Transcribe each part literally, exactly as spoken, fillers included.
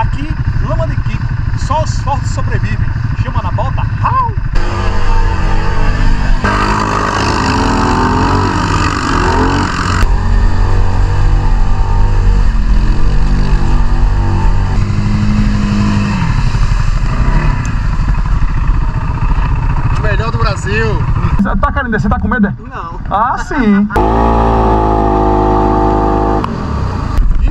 Aqui, lama de Kiko, só os fortes sobrevivem. Chama na volta, rau! Melhor do Brasil! Você tá, Karine, você tá com medo? Não. Ah, sim!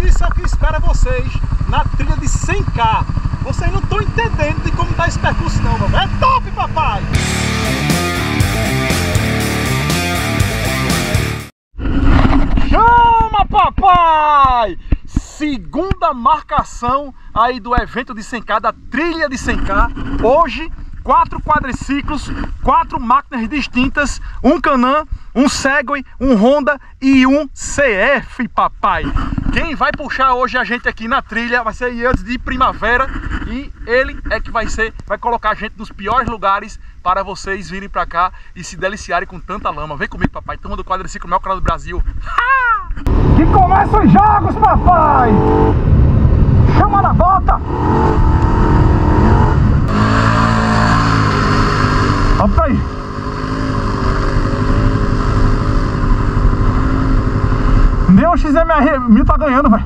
Isso é o que espera vocês na trilha de cem K. Vocês não estão entendendo de como tá esse percurso não, mano. É top, papai! Chama, papai! Segunda marcação aí do evento de cem K, da trilha de cem K. Hoje, quatro quadriciclos, quatro máquinas distintas, um Can-Am, um Segway, um Honda e um C F, papai. Quem vai puxar hoje a gente aqui na trilha vai ser Yandes de Primavera, e ele é que vai ser, vai colocar a gente nos piores lugares para vocês virem pra cá e se deliciarem com tanta lama. Vem comigo, papai, Turma do Quadriciclo, o maior canal do Brasil. Ha! Que começam os jogos, papai! Chama na volta! Vamos pra aí! Nem o X M R mil tá ganhando, velho.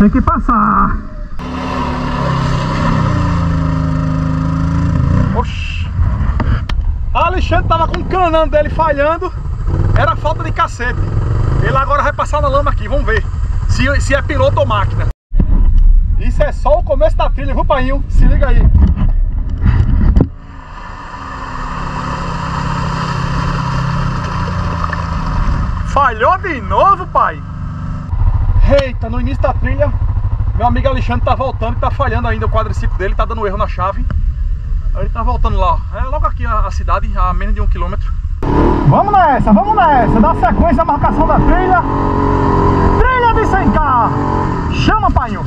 Tem que passar. Oxi. Alexandre tava com o Can-Am dele falhando. Era falta de cacete. Ele agora vai passar na lama aqui, vamos ver se, se é piloto ou máquina. Isso é só o começo da trilha, viu, painho? Se liga aí. Falhou de novo, pai. Eita, no início da trilha, meu amigo Alexandre tá voltando, que tá falhando ainda o quadriciclo dele, tá dando erro na chave. Ele tá voltando lá, ó. É logo aqui a, a cidade, a menos de um quilômetro. Vamos nessa, vamos nessa, dá sequência à marcação da trilha. Trilha de cem K, chama, painho.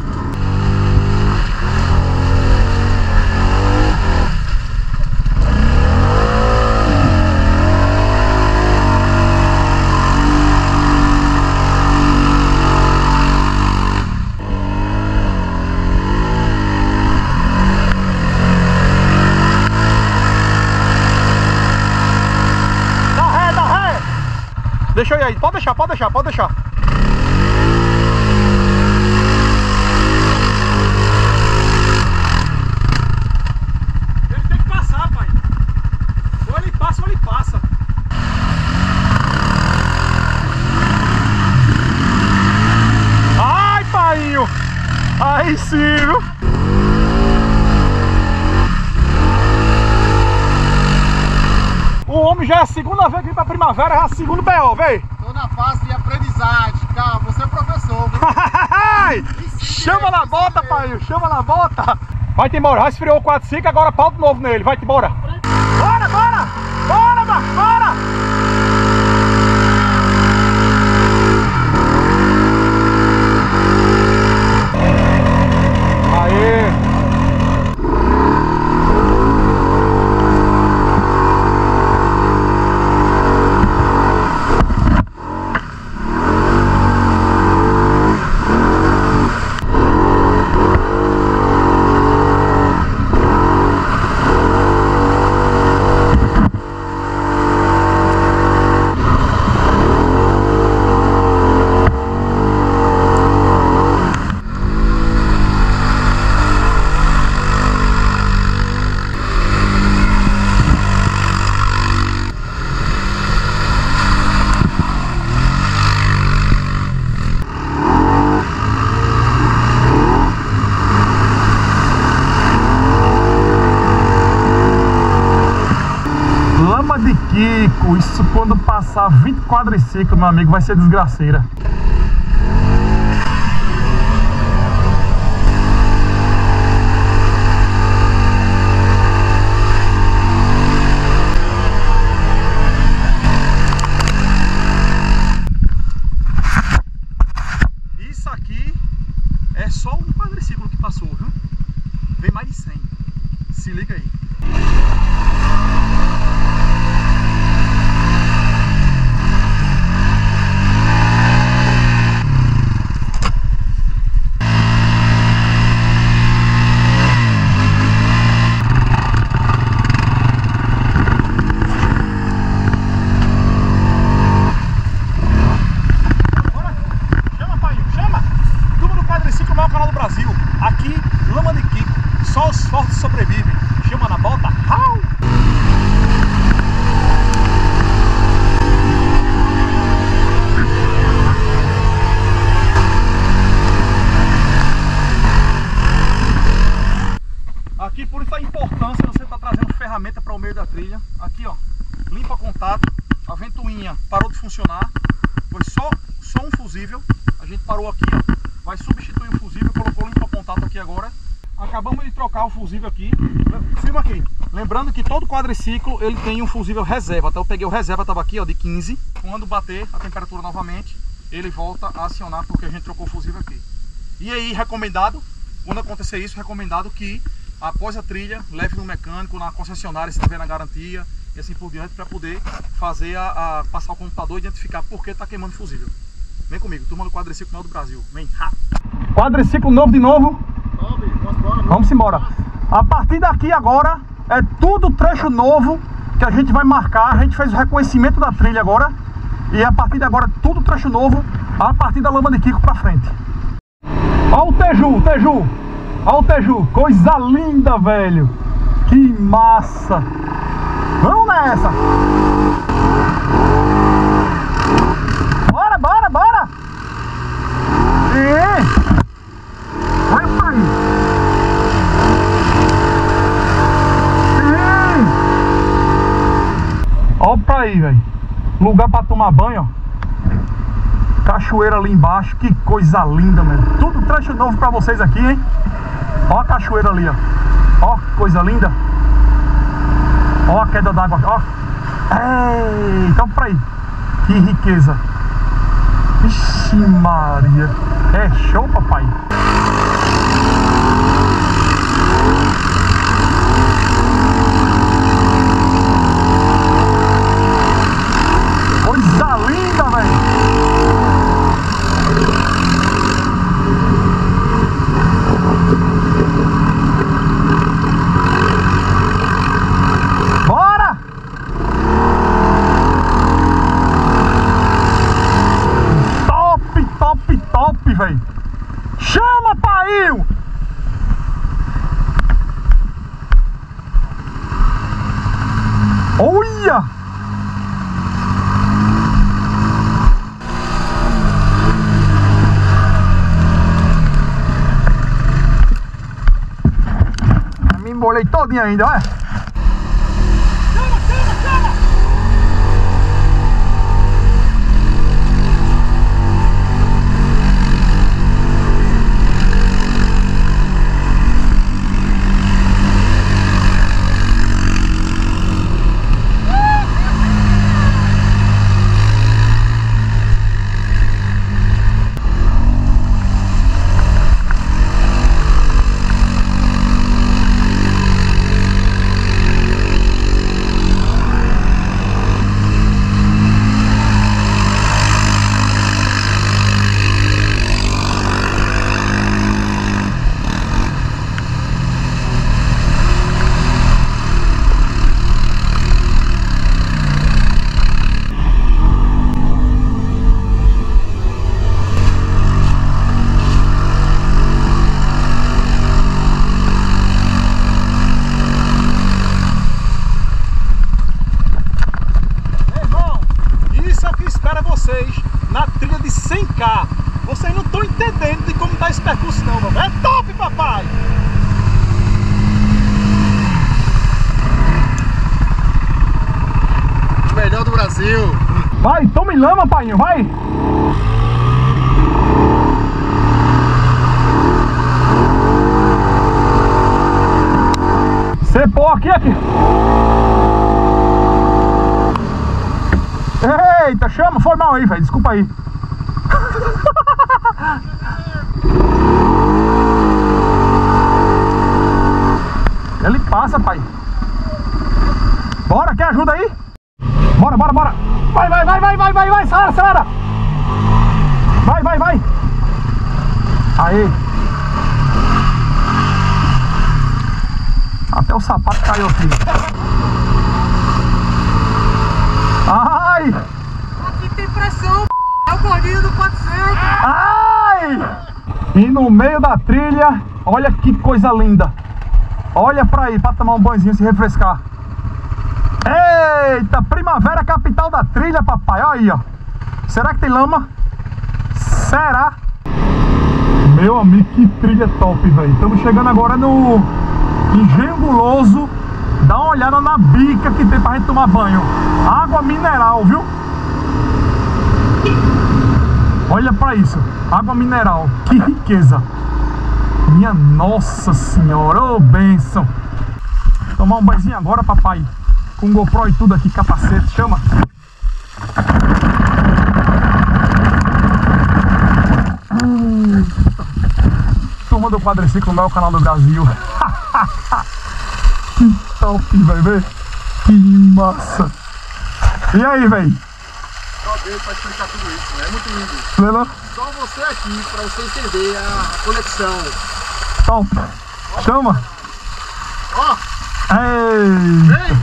Deixa eu ir aí, pode deixar, pode deixar, pode deixar. Ele tem que passar, pai. Ou ele passa ou ele passa. Ai, painho! Aí sim, viu? O homem já é a segunda vez que vem pra Primavera, já é a segunda B O, véi. Tô na fase de aprendizagem, calma, você é professor, viu? Chama na volta, pai, chama na volta. Vai te embora, já esfriou o quadriciclo, agora pau de novo nele, vai te embora. Bora, bora, bora, bora, bora. Aê. Kiko, isso quando passar vinte quadriciclos, meu amigo, vai ser desgraceira. quadriciclo que passou, viu? Vem mais de cem. Se liga aí. Funcionar, foi só, só um fusível, a gente parou aqui, ó, vai substituir o fusível, colocou limpa contato aqui agora, acabamos de trocar o fusível aqui, filma aqui, lembrando que todo quadriciclo ele tem um fusível reserva, então eu peguei o reserva, tava aqui ó, de quinze, quando bater a temperatura novamente, ele volta a acionar porque a gente trocou o fusível aqui. E aí recomendado, quando acontecer isso, recomendado que após a trilha, leve no mecânico, na concessionária se tiver na garantia, e assim por diante, para poder fazer a, a passar o computador e identificar por que está queimando fusível. Vem comigo, turma do quadriciclo novo do Brasil. Vem! Ha. Quadriciclo novo de novo? Novo, vamos, vamos embora. A partir daqui agora é tudo trecho novo que a gente vai marcar. A gente fez o reconhecimento da trilha agora e a partir de agora tudo trecho novo a partir da Lama de Kiko para frente. Olha o Teju, Teju! Olha o Teju! Coisa linda, velho! Que massa! Vamos nessa! Bora, bora, bora! E... vai sair! E... olha pra aí, velho! Lugar pra tomar banho, ó! Cachoeira ali embaixo, que coisa linda, mano! Tudo trecho novo pra vocês aqui, hein? Ó a cachoeira ali, ó! Ó, coisa linda! Ó a queda d'água, ó. Ei, então pra aí. Que riqueza. Ixi Maria. É show, papai. Coisa linda, velho. Véio. Chama, paiu! Olha! Me embolei todinho ainda, olha! Chama, chama, chama! Vai, tome lama, painho, vai! Cepou aqui, aqui! Eita, chama! Foi mal aí, velho, desculpa aí! sapato caiu aqui. Ai! Aqui tem pressão, p... é o corrinho do quatrocentos. Ai! E no meio da trilha, olha que coisa linda. Olha pra aí, pra tomar um banhozinho, se refrescar. Eita, Primavera, capital da trilha, papai. Olha aí, ó. Será que tem lama? Será? Meu amigo, que trilha top, velho. Estamos chegando agora no Engenho Guloso. Dá uma olhada na bica que tem pra gente tomar banho. Água mineral, viu? Olha pra isso. Água mineral. Que riqueza. Minha nossa senhora. Ô, oh, bênção. Tomar um banhozinho agora, papai. Com GoPro e tudo aqui, capacete. Chama. Turma do Quadriciclo, o maior canal do Brasil. Que top, velho. Que massa. E aí, velho? Só Deus pra explicar tudo isso, né? É muito lindo. Lelão? Só você aqui pra você entender a conexão. Top. Chama. Ó. Ei. Ei.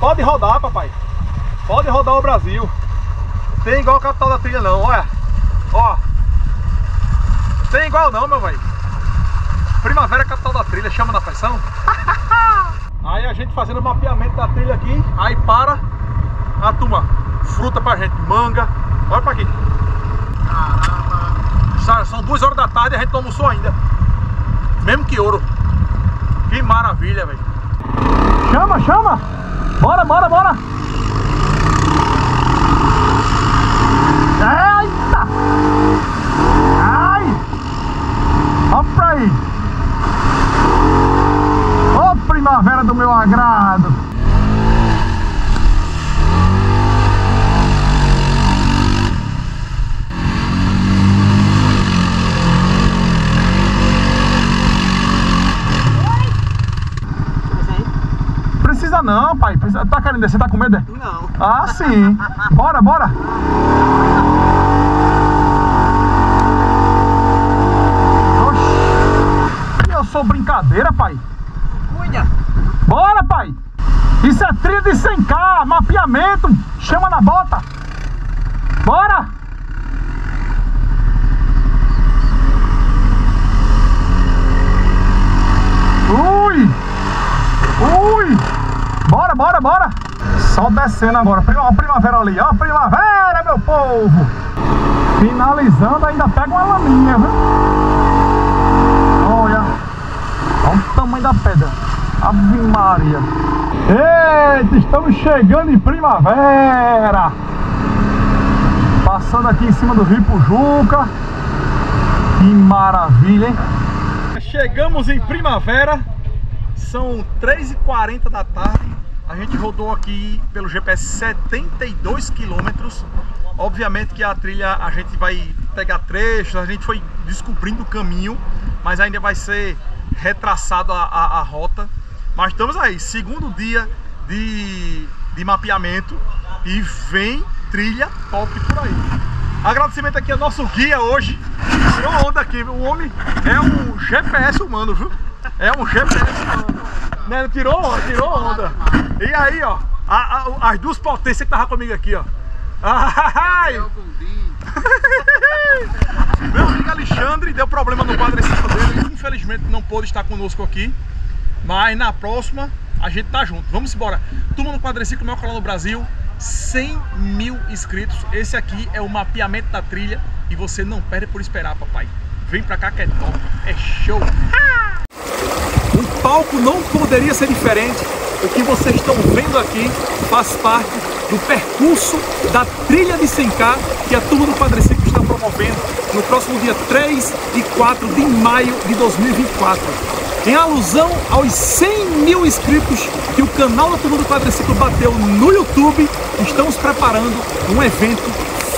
Pode rodar, papai. Pode rodar o Brasil. Tem igual a capital da trilha, não. Olha. Ó. Tem igual não, meu velho. Primavera, capital da trilha, chama da paixão. Aí a gente fazendo o mapeamento da trilha aqui. Aí para a turma. Fruta pra gente, manga. Olha pra aqui. Caramba. São duas horas da tarde e a gente não almoçou ainda. Mesmo que ouro. Que maravilha, velho. Chama, chama. Bora, bora, bora. Eita. Ai. Vamos pra aí. Ô, oh, primavera do meu agrado. Precisa não, pai. Precisa... Tá querendo descer? Tá com medo? Não. Ah, sim. Bora, bora. Oxi. Eu sou brincadeira, pai. Cunha. Bora, pai. Isso é trilha de cem quilômetros. Mapeamento. Chama na bota. Bora. Ui. Ui. Bora, bora, bora! Sol descendo agora. Ó a primavera ali, ó a primavera, meu povo! Finalizando, ainda pega uma laminha, viu? Olha! Olha o tamanho da pedra! Ave Maria! Eita, estamos chegando em Primavera! Passando aqui em cima do Rio Pujuca. Que maravilha, hein? Chegamos em Primavera. São três e quarenta da tarde. A gente rodou aqui pelo G P S setenta e dois quilômetros. Obviamente que a trilha a gente vai pegar trechos, a gente foi descobrindo o caminho, mas ainda vai ser retraçado a, a, a rota. Mas estamos aí, segundo dia de, de mapeamento e vem trilha top por aí. Agradecimento aqui ao nosso guia hoje. Tirou onda aqui, o homem é um G P S humano, viu? É um G P S humano. Né? Tirou onda, tirou onda. E aí, ó, a, a, as duas potências que estavam comigo aqui, ó. Ai. Meu amigo Alexandre deu problema no quadriciclo dele. Infelizmente não pôde estar conosco aqui. Mas na próxima a gente tá junto. Vamos embora. Turma no Quadriciclo, o maior canal do Brasil. cem mil inscritos. Esse aqui é o mapeamento da trilha. E você não perde por esperar, papai. Vem pra cá que é top. É show. O palco não poderia ser diferente. O que vocês estão vendo aqui faz parte do percurso da trilha de cem quilômetros que a Turma do Quadriciclo está promovendo no próximo dia três e quatro de maio de dois mil e vinte e quatro. Em alusão aos cem mil inscritos que o canal da Turma do Quadriciclo bateu no YouTube, estamos preparando um evento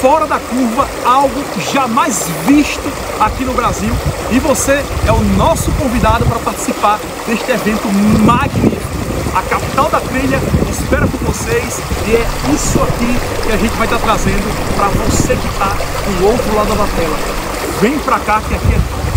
fora da curva, algo jamais visto aqui no Brasil. E você é o nosso convidado para participar deste evento magnífico. A capital da trilha espera por vocês e é isso aqui que a gente vai estar trazendo para você que está do outro lado da tela. Vem para cá que aqui é